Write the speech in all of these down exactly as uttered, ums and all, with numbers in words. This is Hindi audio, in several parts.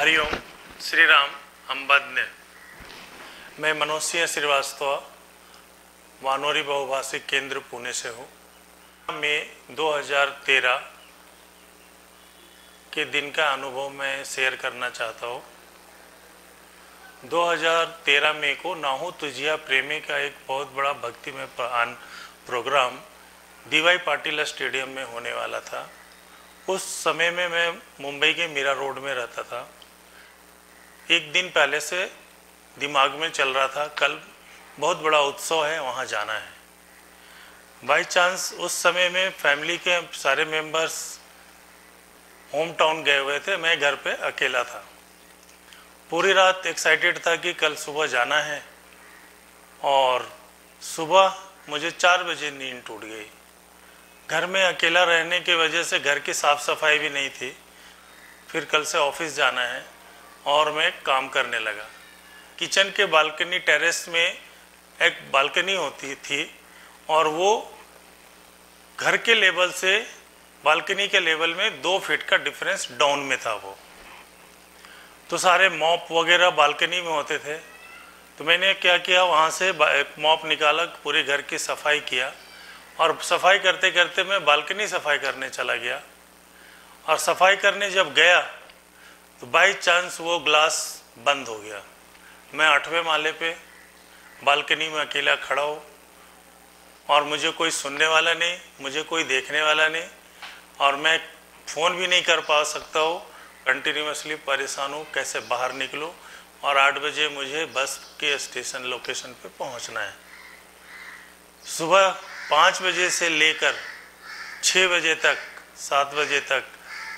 हरिओम श्री राम हम बदने। मैं मनोज श्रीवास्तव वानोरी बहुभाषिक केंद्र पुणे से हूँ। मैं दो हज़ार तेरह के दिन का अनुभव मैं शेयर करना चाहता हूँ। दो हज़ार तेरह में को नाहू तुझिया प्रेमी का एक बहुत बड़ा भक्तिमय प्रोग्राम डीवाई पाटिल स्टेडियम में होने वाला था। उस समय में मैं मुंबई के मीरा रोड में रहता था। एक दिन पहले से दिमाग में चल रहा था कल बहुत बड़ा उत्सव है, वहाँ जाना है। बाय चांस उस समय में फैमिली के सारे मेंबर्स होम टाउन गए हुए थे, मैं घर पे अकेला था। पूरी रात एक्साइटेड था कि कल सुबह जाना है और सुबह मुझे चार बजे नींद टूट गई। घर में अकेला रहने की वजह से घर की साफ़ सफाई भी नहीं थी। फिर कल से ऑफिस जाना है और मैं काम करने लगा। किचन के बालकनी टेरेस में एक बालकनी होती थी और वो घर के लेवल से बालकनी के लेवल में दो फीट का डिफरेंस डाउन में था। वो तो सारे मॉप वगैरह बालकनी में होते थे। तो मैंने क्या किया, वहाँ से मॉप निकाला, पूरे घर की सफाई किया और सफाई करते करते मैं बालकनी सफाई करने चला गया। और सफाई करने जब गया तो बाई चांस वो ग्लास बंद हो गया। मैं आठवें माले पे बालकनी में अकेला खड़ा हूँ और मुझे कोई सुनने वाला नहीं, मुझे कोई देखने वाला नहीं और मैं फ़ोन भी नहीं कर पा सकता हूँ। कंटिन्यूसली परेशान हूँ कैसे बाहर निकलो और आठ बजे मुझे बस के स्टेशन लोकेशन पे पहुँचना है। सुबह पाँच बजे से लेकर छः बजे तक सात बजे तक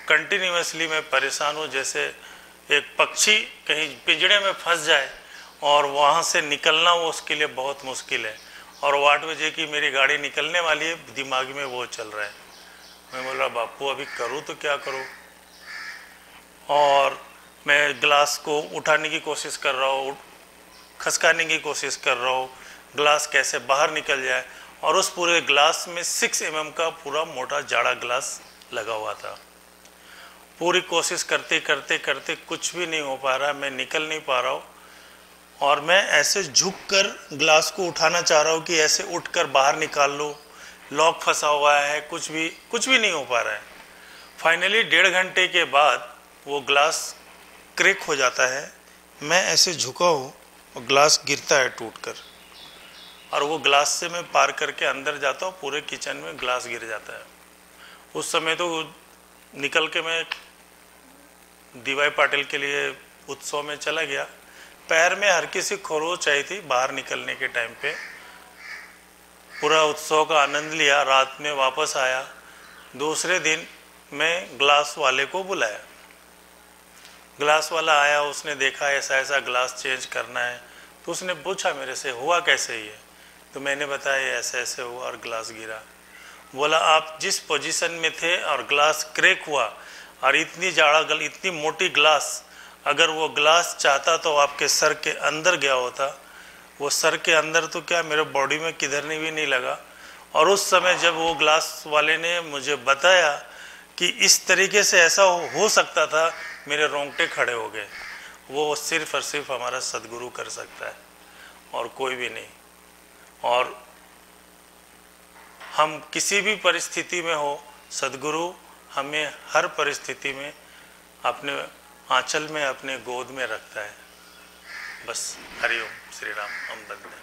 कंटिन्यूसली मैं परेशान हूँ, जैसे एक पक्षी कहीं पिंजड़े में फंस जाए और वहाँ से निकलना वो उसके लिए बहुत मुश्किल है। और वो आठ बजे की मेरी गाड़ी निकलने वाली है, दिमाग में वो चल रहा है। मैं बोल रहा बापू अभी करूँ तो क्या करूँ। और मैं ग्लास को उठाने की कोशिश कर रहा हूँ, खसकाने की कोशिश कर रहा हूँ, ग्लास कैसे बाहर निकल जाए। और उस पूरे ग्लास में सिक्स एम एम का पूरा मोटा जाड़ा ग्लास लगा हुआ था। पूरी कोशिश करते करते करते कुछ भी नहीं हो पा रहा, मैं निकल नहीं पा रहा हूँ। और मैं ऐसे झुक कर ग्लास को उठाना चाह रहा हूँ कि ऐसे उठ कर बाहर निकाल लो, लॉक फंसा हुआ है, कुछ भी कुछ भी नहीं हो पा रहा है। फाइनली डेढ़ घंटे के बाद वो ग्लास क्रेक हो जाता है। मैं ऐसे झुका हूँ और ग्लास गिरता है टूट कर और वो ग्लास से मैं पार करके अंदर जाता हूँ। पूरे किचन में ग्लास गिर जाता है। उस समय तो निकल के मैं डीवाई पाटिल के लिए उत्सव में चला गया। पैर में हर किसी खरोच आई थी। बाहर निकलने के टाइम पे पूरा उत्सव का आनंद लिया। रात में वापस आया। दूसरे दिन मैं ग्लास वाले को बुलाया। ग्लास वाला आया, उसने देखा ऐसा ऐसा ग्लास चेंज करना है। तो उसने पूछा मेरे से हुआ कैसे ये, तो मैंने बताया ऐसे ऐसे हुआ और ग्लास गिरा। बोला आप जिस पोजीशन में थे और ग्लास क्रेक हुआ और इतनी जाड़ा गल इतनी मोटी ग्लास, अगर वो ग्लास चाहता तो आपके सर के अंदर गया होता। वो सर के अंदर तो क्या मेरे बॉडी में किधर नहीं भी नहीं लगा। और उस समय जब वो ग्लास वाले ने मुझे बताया कि इस तरीके से ऐसा हो, हो सकता था, मेरे रोंगटे खड़े हो गए। वो सिर्फ और सिर्फ हमारा सदगुरु कर सकता है और कोई भी नहीं। और हम किसी भी परिस्थिति में हो, सदगुरु हमें हर परिस्थिति में अपने आंचल में, अपने गोद में रखता है। बस हरिओम श्री राम हम बंदे।